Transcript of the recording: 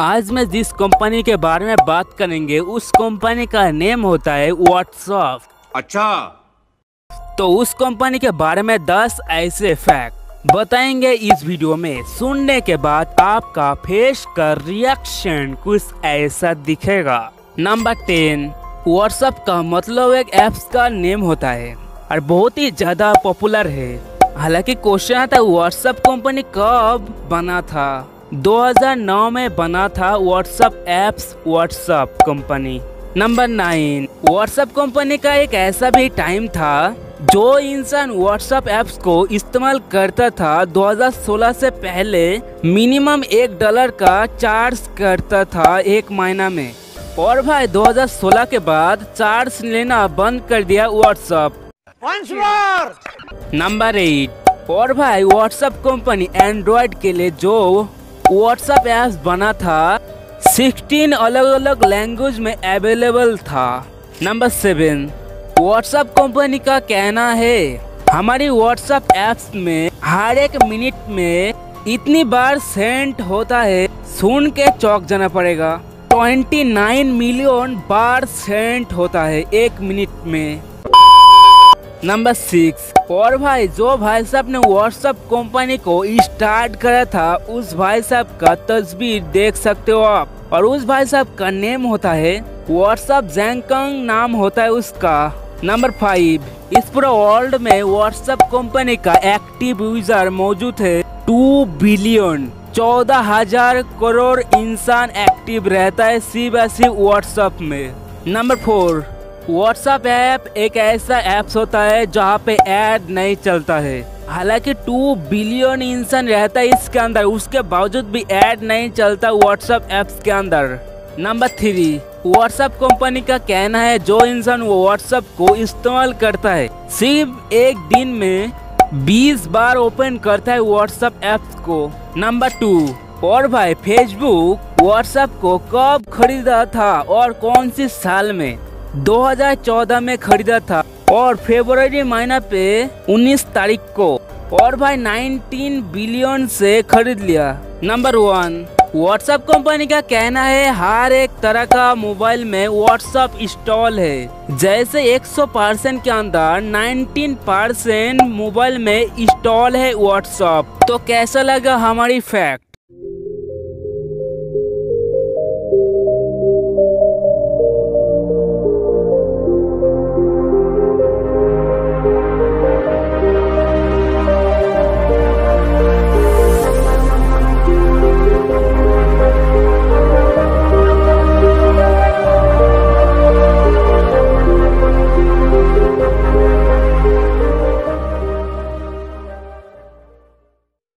आज मैं जिस कंपनी के बारे में बात करेंगे उस कंपनी का नेम होता है व्हाट्सएप। अच्छा, तो उस कंपनी के बारे में 10 ऐसे फैक्ट बताएंगे इस वीडियो में। सुनने के बाद आपका फेस का रिएक्शन कुछ ऐसा दिखेगा। नंबर 10, व्हाट्सएप का मतलब एक ऐप्स का नेम होता है और बहुत ही ज्यादा पॉपुलर है। हालांकि क्वेश्चन आता है व्हाट्सएप कंपनी कब बना था। 2009 में बना था WhatsApp apps WhatsApp company. Number 9, WhatsApp company का एक ऐसा भी टाइम था जो इंसान व्हाट्सएप एप्स को इस्तेमाल करता था 2016 से पहले मिनिमम $1 का चार्ज करता था एक महीना में। और भाई 2016 के बाद चार्ज लेना बंद कर दिया व्हाट्सएप। नंबर 8, और भाई व्हाट्सएप कंपनी एंड्रॉइड के लिए जो व्हाट्सएप ऐप्स बना था 16 अलग अलग लैंग्वेज में अवेलेबल था। नंबर 7, व्हाट्सएप कंपनी का कहना है हमारी व्हाट्सएप ऐप्स में हर एक मिनट में इतनी बार सेंट होता है, सुन के चौंक जाना पड़ेगा। 29 मिलियन बार सेंट होता है एक मिनट में। नंबर 6, और भाई जो भाई साहब ने व्हाट्सएप कंपनी को स्टार्ट करा था उस भाई साहब का तस्वीर देख सकते हो आप। और उस भाई साहब का नेम होता है व्हाट्सएप जैंगकंग नाम होता है उसका। नंबर 5, इस पूरा वर्ल्ड में व्हाट्सएप कंपनी का एक्टिव यूजर मौजूद है 2 बिलियन 14,000 करोड़ इंसान एक्टिव रहता है सिर्फ व्हाट्सएप में। नंबर 4, व्हाट्सएप ऐप एक ऐसा ऐप्स होता है जहाँ पे ऐड नहीं चलता है। हालांकि 2 बिलियन इंसान रहता है इसके अंदर, उसके बावजूद भी ऐड नहीं चलता व्हाट्सएप ऐप्स के अंदर। नंबर 3, व्हाट्सएप कंपनी का कहना है जो इंसान वो व्हाट्सएप को इस्तेमाल करता है सिर्फ एक दिन में 20 बार ओपन करता है व्हाट्सएप ऐप्स को। नंबर 2, और भाई फेसबुक व्हाट्सएप को कब खरीदा था और कौन सी साल में? 2014 में खरीदा था और फरवरी महीना पे 19 तारीख को, और भाई 19 बिलियन से खरीद लिया। नंबर 1, व्हाट्सएप कंपनी का कहना है हर एक तरह का मोबाइल में व्हाट्सएप इंस्टॉल है। जैसे 100% के अंदर 19% मोबाइल में इंस्टॉल है व्हाट्सएप। तो कैसा लगा हमारी फैक्ट?